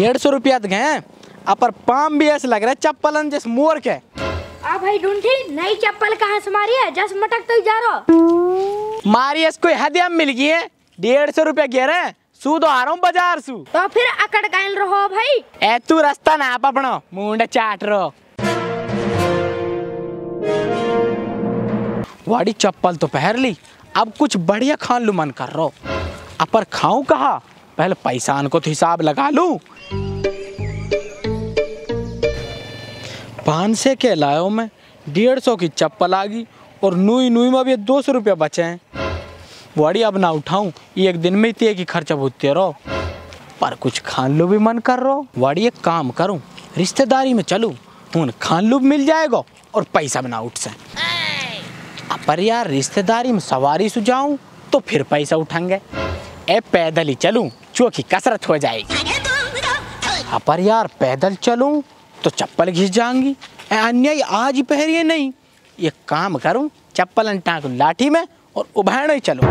150 रुपया गए अपर पाम भी ऐसे लग रहा है चप्पलन जैसे मोर के। आ भाई ढूंढी नई चप्पल कहाँ से मारी है, जस मटक तो जा रहा मारी है, कोई हदिया मिल गई है। 150 रुपया गिर है सू तो आ रहा हूँ बाजार सू, तो फिर अकड़ गायल रहो भाई। ए तू रास्ता ना आप अपना मुंड चाट रहो। वाड़ी चप्पल तो पहन ली, अब कुछ बढ़िया खान लू मन कर रो, अपर खाऊं कहा, पहले पैसान को तो हिसाब लगा लूं। 500 के लायो में 150 की चप्पल आ गई और नूई नूई में भी 200 रुपया बचे हैं। वाड़ी अब ना उठाऊं, एक दिन में इतने की खर्चा होते रहो, पर कुछ खान लू भी मन कर रो। वाड़ी एक काम करूं, रिश्तेदारी में चलूं, उन खान लू भी मिल जाएगा और पैसा भी ना उठ सके। पर यार रिश्तेदारी में सवारी सुझाऊं तो फिर पैसा उठाएंगे, ए पैदल ही चलूं चौकी कसरत हो जाएगी। पर यार पैदल चलूं तो चप्पल घिस जाएंगी, अन्याय आज ही पहरिए नहीं। ये काम करूं चप्पल टाँक लाठी में और उभरना ही चलूं।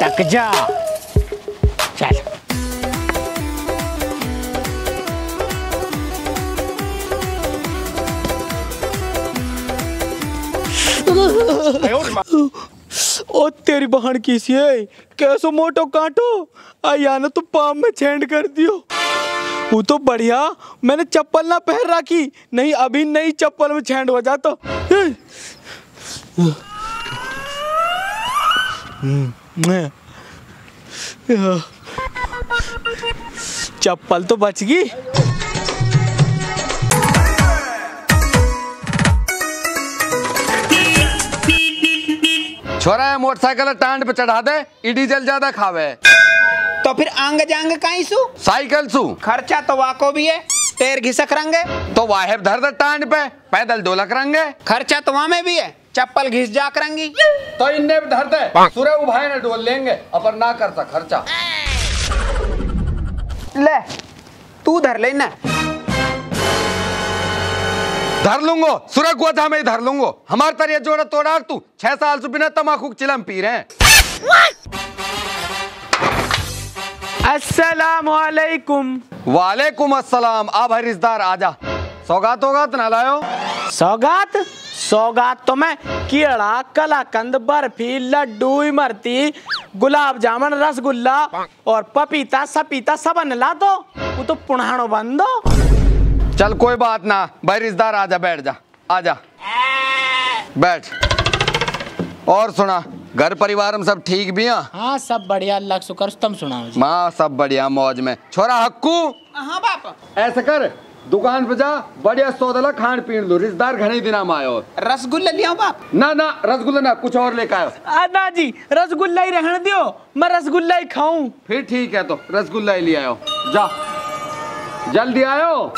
तक जा चल। ओ तेरी बहन किसी है कैसो मोटो कांटो आया ना, तो पाम में छेंड कर दियो। वो तो बढ़िया मैंने चप्पल ना पहन रखी, नहीं अभी नहीं चप्पल में छेंड हो जाता। चप्पल तो बच गई। छोरा मोटरसाइकिल टांड पे चढ़ा दे, ई डीजल ज्यादा खावे। तो फिर आंग जांग काई सु साइकिल सु, खर्चा तो वाको भी है। टेर घिसक रंगे तो वाहेब धर दे टांड पे, पैदल डोलक रंगे खर्चा तो वहाँ में भी है। चप्पल घिस जा करंगी तो इन्ने भी धर दे, सूर्य उभाई ने डोल लेंगे, अपर ना करता खर्चा। ले तू धर लेना। धर लूंगो सूरज गोधा में, धर लूंगो हमारे तरह जोड़ा तोड़ा। तू 6 साल से बिना तमाकू चिलम पी रहे हैं। अस्सलाम वालेकुम। वालेकुम अस्सलाम। आप हरिश्तेदार आजा, सौगात होगा तो ना लायो। सौगात सौगात तो मैं कीड़ा कलाकंद बर्फी लड्डू इमरती गुलाब जामुन रसगुल्ला और पपीता सपीता सब ला दो, वो तो पुणाणो बन दो। चल कोई बात ना भाई रिश्तेदार आजा, बैठ जा आजा बैठ। और सुना घर परिवार में सब ठीक भी है? हाँ सब बढ़िया अल्लाह का शुक्र, तुम सुनाओ जी? माँ सब बढ़िया मौज में। छोरा हक्कू। हाँ बाप। ऐसा कर दुकान पे जा, बढ़िया सौदा खान पीन लो, रिश्तेदार घने दिन में आयो। रसगुल्ला लिया बाप? ना ना रसगुल्ला ना, कुछ और लेकर आयो। ना जी रसगुल्ला ही रहने दियो, मैं रसगुल्ला ही खाऊं। फिर ठीक है तो रसगुल्ला ही ले आयो, जा जल्दी आयो।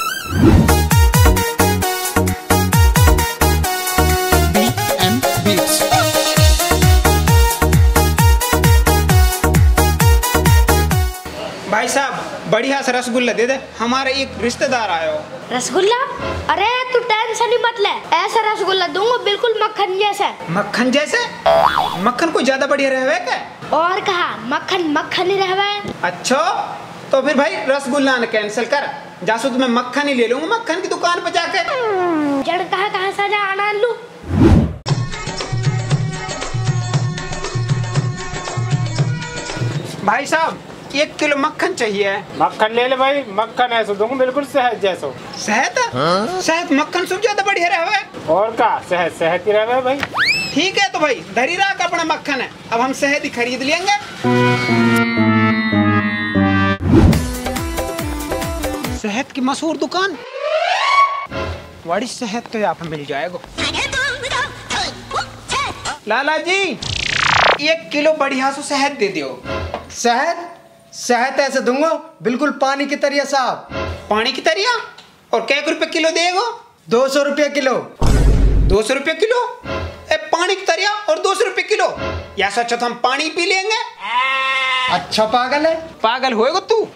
भाई साहब बढ़िया से रसगुल्ला दे दे, हमारे एक रिश्तेदार आयो। रसगुल्ला? अरे तू टेंशन ही मत ले, ऐसा रसगुल्ला दूंगा बिल्कुल मक्खन जैसा। मक्खन जैसे? मक्खन कोई ज्यादा बढ़िया रहवे क्या? और कहा मक्खन मक्खन ही रहवे। अच्छा तो फिर भाई रसगुल्ला ने कैंसिल कर, जासू तुम्हें मक्खन ही ले लूंगा, मक्खन की दुकान पर जाकर जड़ कहा सजा आना लू। भाई साहब 1 किलो मक्खन चाहिए। मक्खन ले ले भाई, मक्खन ऐसा दूंगा बिल्कुल शहद जैसा। शहद? हाँ? शहद मक्खन से ज्यादा बढ़िया रहे। और का शहद शहद ही रहे भाई। ठीक है तो भाई धरी रहा का अपना मक्खन है, अब हम शहद ही खरीद लेंगे। शहद की मशहूर दुकान, बड़ी शहद तो यहाँ पर मिल जाएगा। लाला जी 1 किलो बढ़िया सो शहद दे दियो। शहद? शहद ऐसे दूंगा बिल्कुल पानी की तरिया साहब। पानी की तरिया? और क्या रुपए किलो देगा? 200 रुपये किलो। 200 रुपये किलो? ए पानी की तरिया और 200 रुपये किलो, या सोचो तो हम पानी पी लेंगे। अच्छा पागल है, पागल होएगा तू,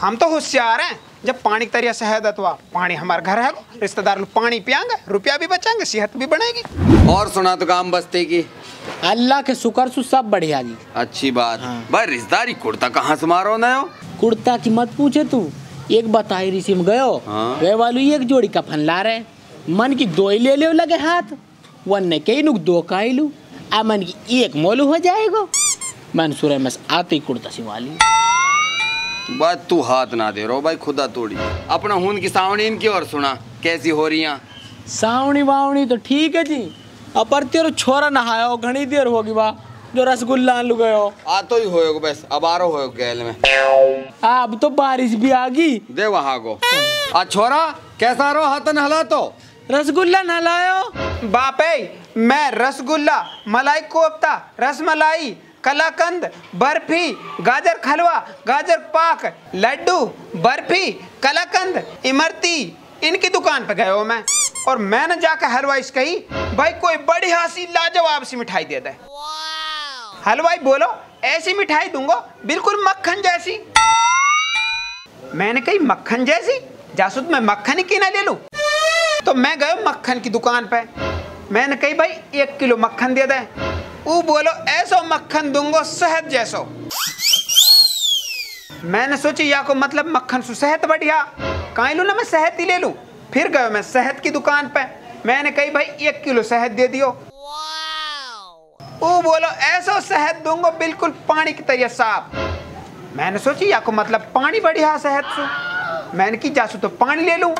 हम तो होशियार हैं। जब पानी की तरिया शहद अथवा पानी हमारे घर है, रिश्तेदार लोग पानी पियांगे, रुपया भी बचाएंगे, सेहत भी बढ़ेगी। और सुना तो काम बस्ती की अल्लाह के शुक्र से सब बढ़िया जी। अच्छी बात। हाँ। भाई रिश्तेदारी कुर्ता कहाँ से मारो नयो? कुर्ता की मत पूछे तू, एक बताई ऋषि में गयो। हाँ। वे वालू एक जोड़ी का फन ला रहे, मन की दो ही ले लो लगे हाथ, वन्ने कई नुक दो का ही लू, आ मन की एक मोलू हो जाएगा। मन सुरे मस आते ही कुर्ता सिवाली। बात तू हाथ ना दे रो भाई, खुदा तोड़ी। अपना हुन की सावणी इनकी और सुना कैसी हो रही है? सावणी वावणी तो ठीक है जी, अपर तेरो छोरा नहाया हो घनी देर होगी बा, जो रसगुल्ला लु गयो आतो ही होएगो बस, अब आ रहो होएगो गैल में। अब तो बारिश भी आ गई दे वहां को। आ छोरा कैसा रो हाथन हला तो रसगुल्ला नहलायो? बापे मैं रसगुल्ला, मलाई कोफ्ता, रसमलाई, कलाकंद, बर्फी, गाजर हलवा, गाजर पाक, लड्डू, बर्फी, कलाकंद, इमरती, इनकी दुकान पे गए हो मैं, और मैंने जाकर हलवाई कही भाई कोई बड़ी हासी लाजवाब सी मिठाई दे दे। हलवाई बोलो ऐसी मिठाई दूंगा बिल्कुल मक्खन जैसी। मैंने कही मक्खन जैसी, जासूद मैं मक्खन ही क्यों ना ले लूं? तो मैं गया मक्खन की दुकान पे, मैंने कही भाई 1 किलो मक्खन दे दे। वो बोलो ऐसा मक्खन दूंगा शहद जैसो। मैंने सोची या को मतलब मक्खन से शहद बढ़िया, कहीं लू ना मैं शहद ही ले लूं। फिर गयो मैं शहद की दुकान पे, मैंने कही भाई 1 किलो शहद दे दियो। वो बोलो ऐसा शहद दूंगा बिल्कुल पानी की तरह साफ। मैंने सोची या को मतलब पानी बढ़िया शहद से, मैंने की जासू तो पानी ले लूं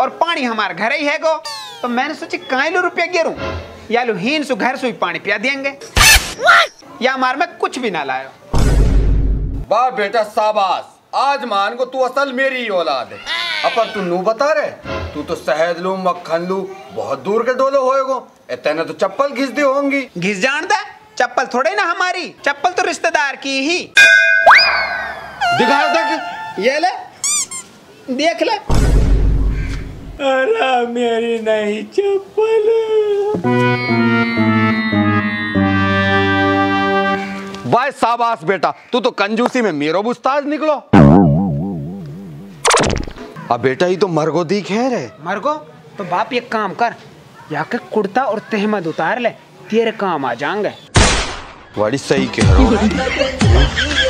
और पानी हमारे घर ही है गो। तो मैंने सोची कहीं लू रुपया गेरू या लू हीन सु घर से पानी पिया देंगे, या हमारे में कुछ भी ना लायो। वाह बेटा शाबाश, आज मान को तू असल मेरी औलाद है। अपन तू नू बता रहे, तू तो शहद लू मक्खन लू बहुत दूर के डोलो होएगो, इतने तो चप्पल घिस दी होंगी। घिस जानता चप्पल थोड़े ना हमारी, चप्पल तो रिश्तेदार की ही। दिखा तक ये ले देख ले। अरे मेरी नहीं चप्पल। भाई शाबाश बेटा, तू तो कंजूसी में मेरो बुस्ताज निकलो। अब बेटा ये तो मरगो दिख है रे। मरगो तो बाप एक काम कर, जाके कुर्ता और तहमद उतार ले, तेरे काम आ जाएंगे। बड़ी सही कह रहा हूँ।